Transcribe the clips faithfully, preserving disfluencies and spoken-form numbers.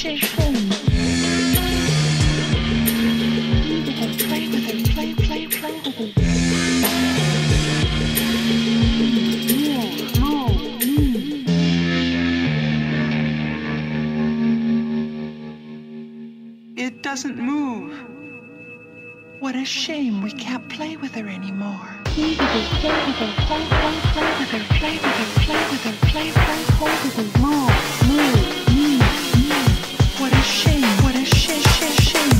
It doesn't move. What a shame we can't play with her anymore. Play with her, play with her, play, play, play with her, play with her, play with her, play, play, play with her, more, more, more, more. What a shame, what a shame, shame, shame.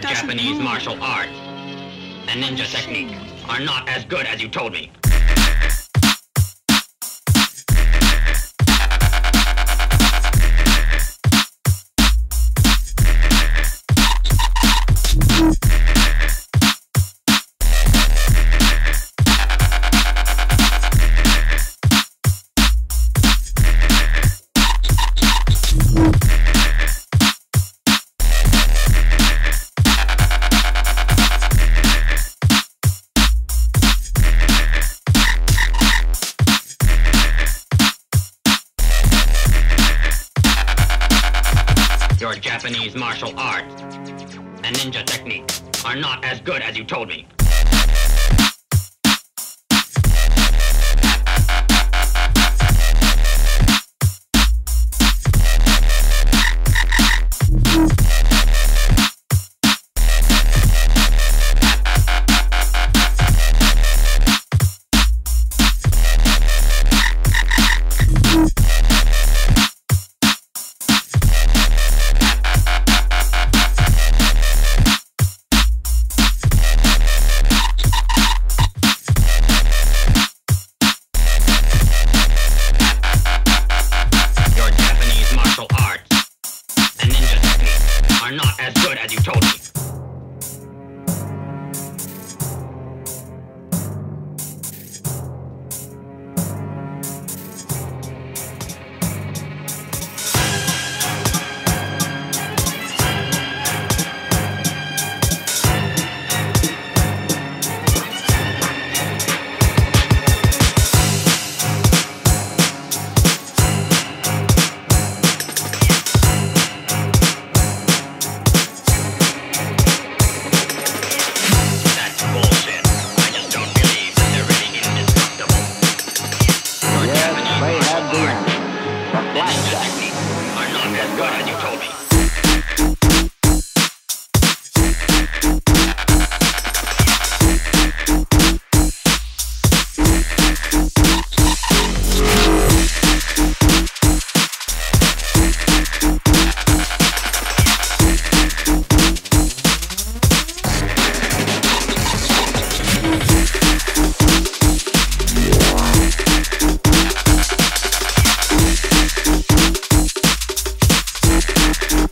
Japanese martial arts and ninja technique are not as good as you told me. Your Japanese martial arts and ninja technique are not as good as you told me. Are not as good as you told me. We'll be right back.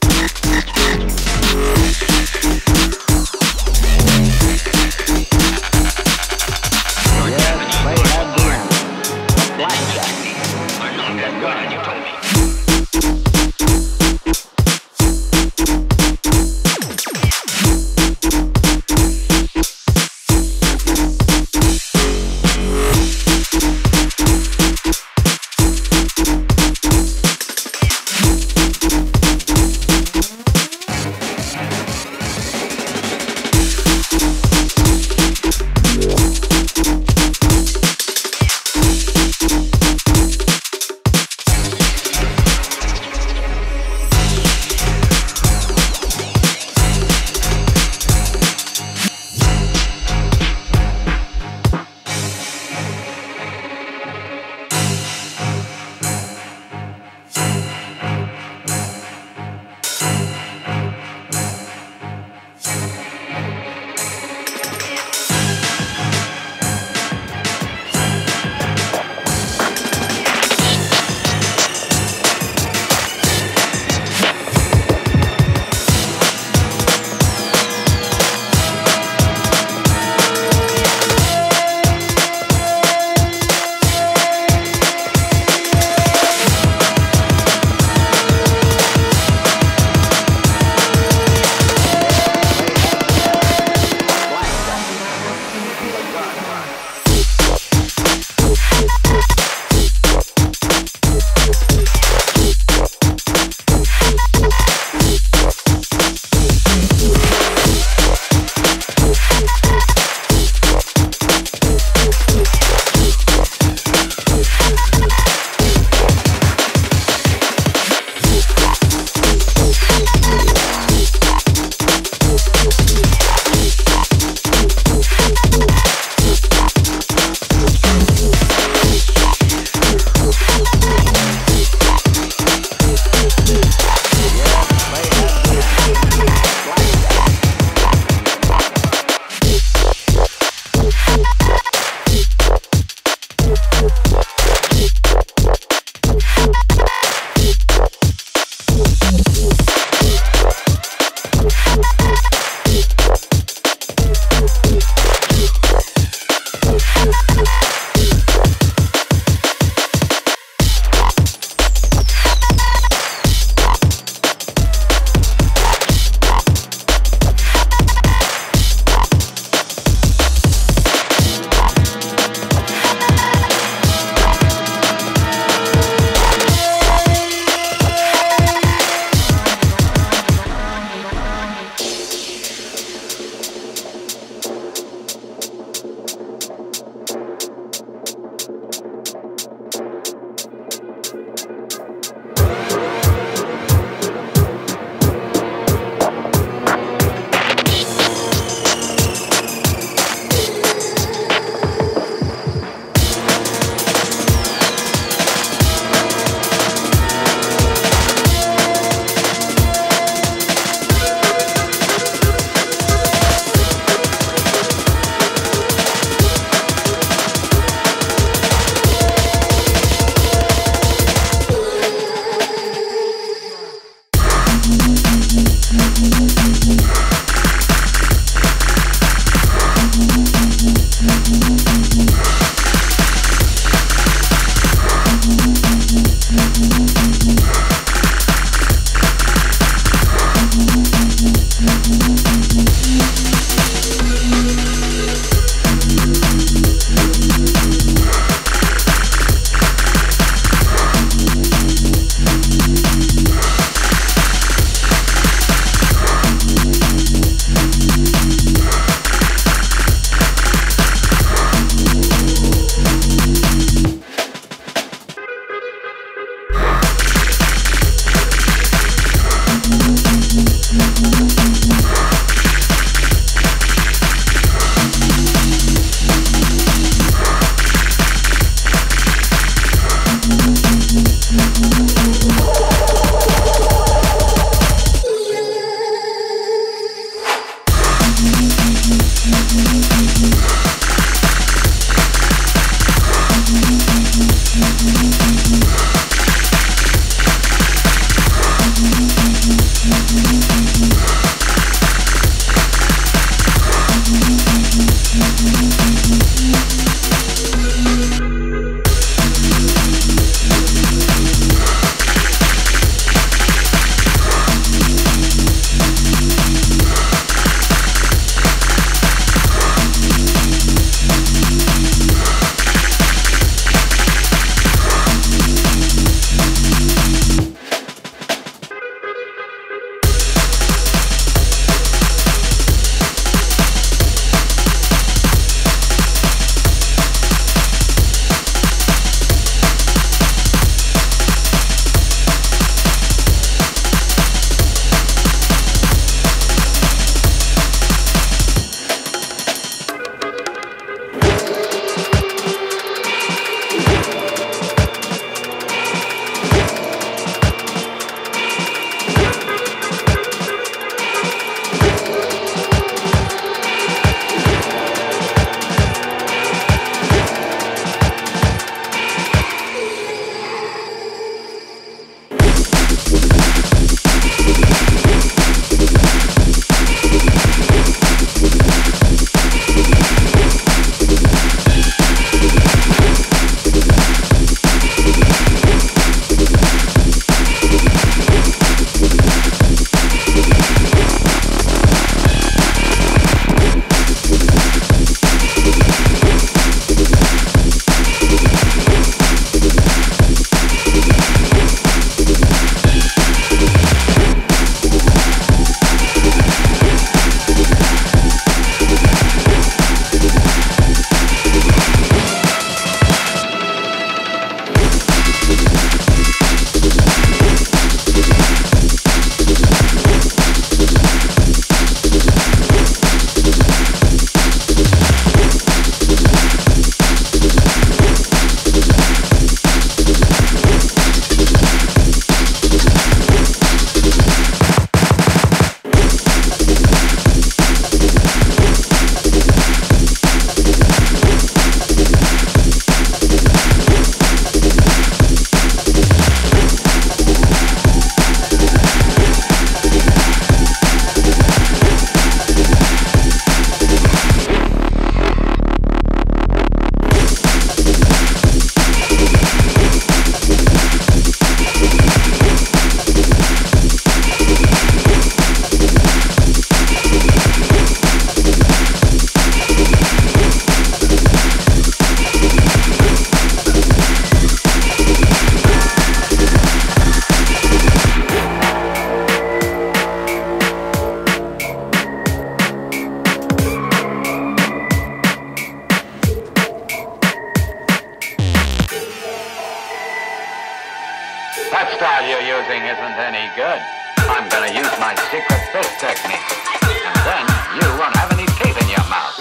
That style you're using isn't any good. I'm gonna use my secret fist technique, and then you won't have any teeth in your mouth.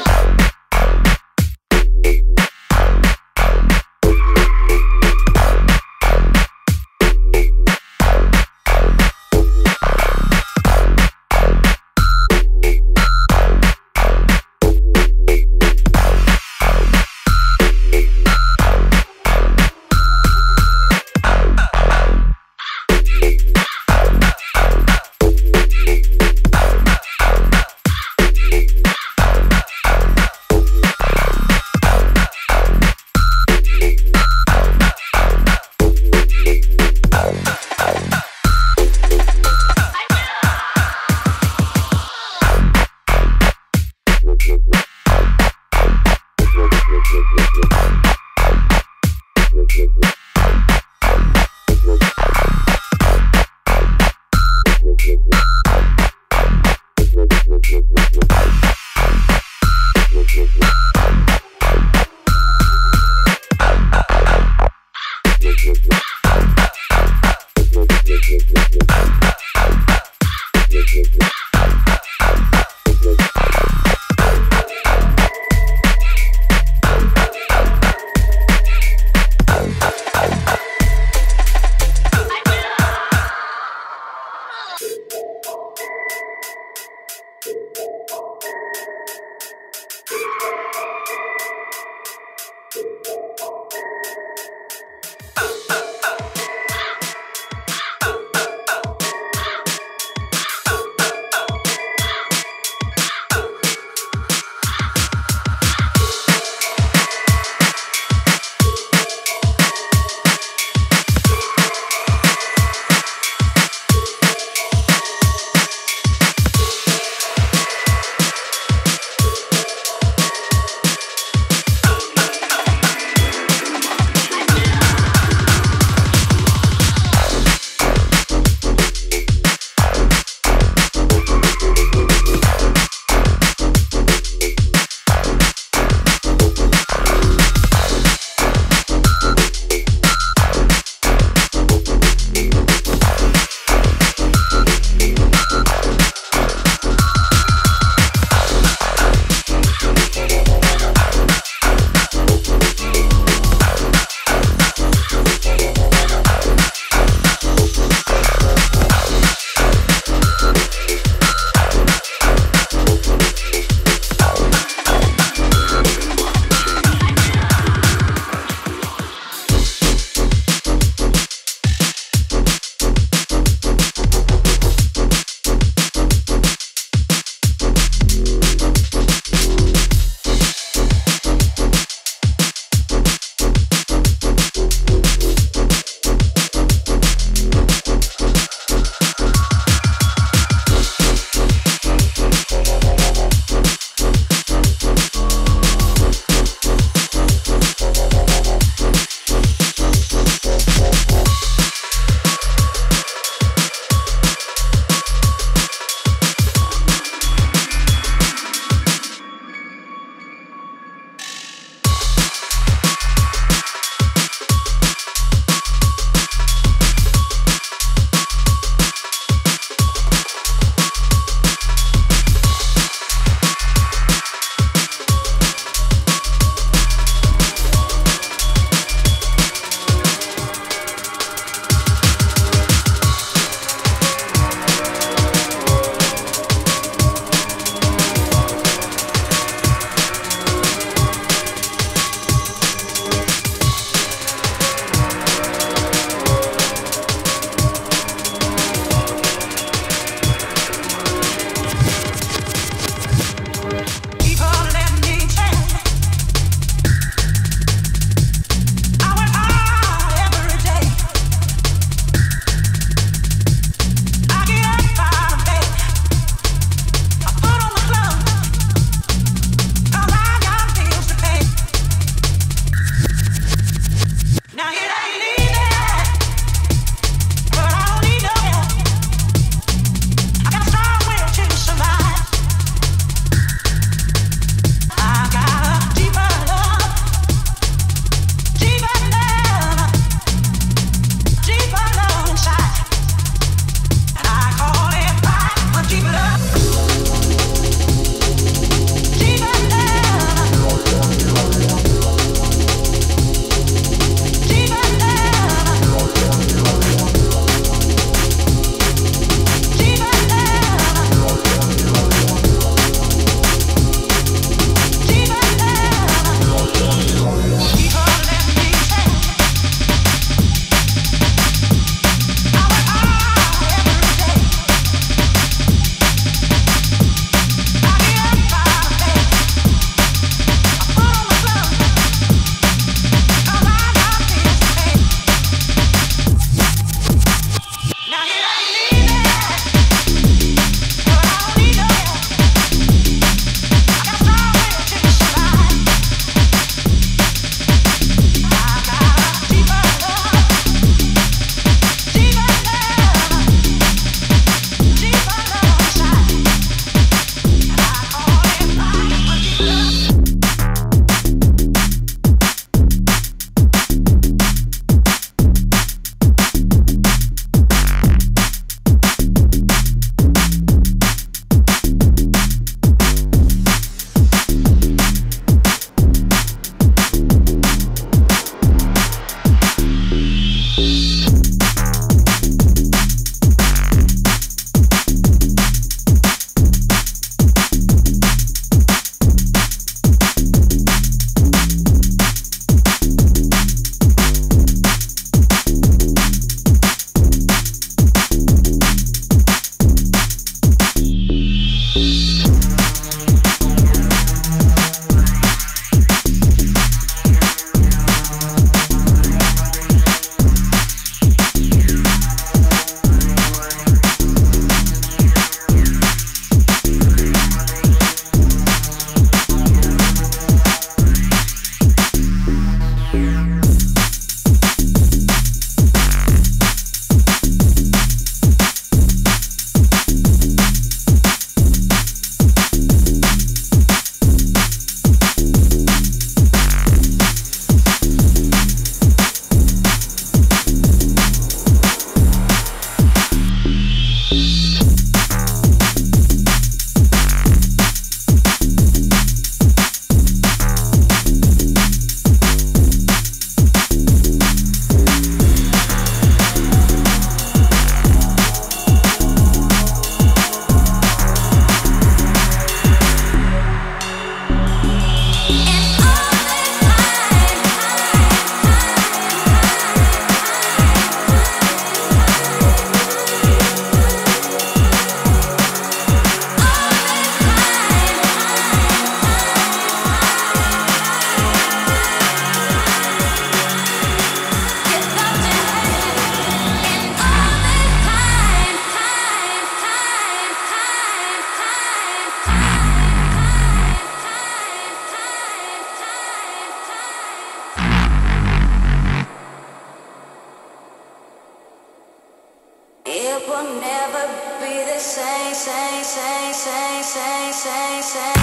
It will never be the same, same, same, same, same, same, same, same.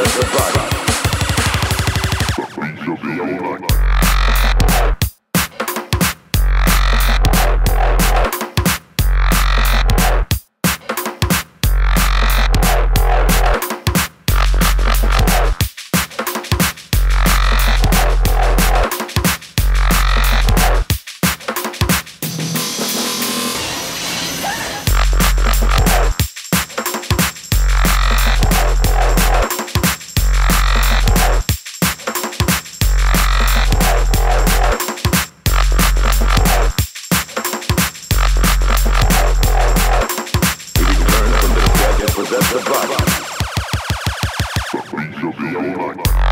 That's the vibe. But we could be all night.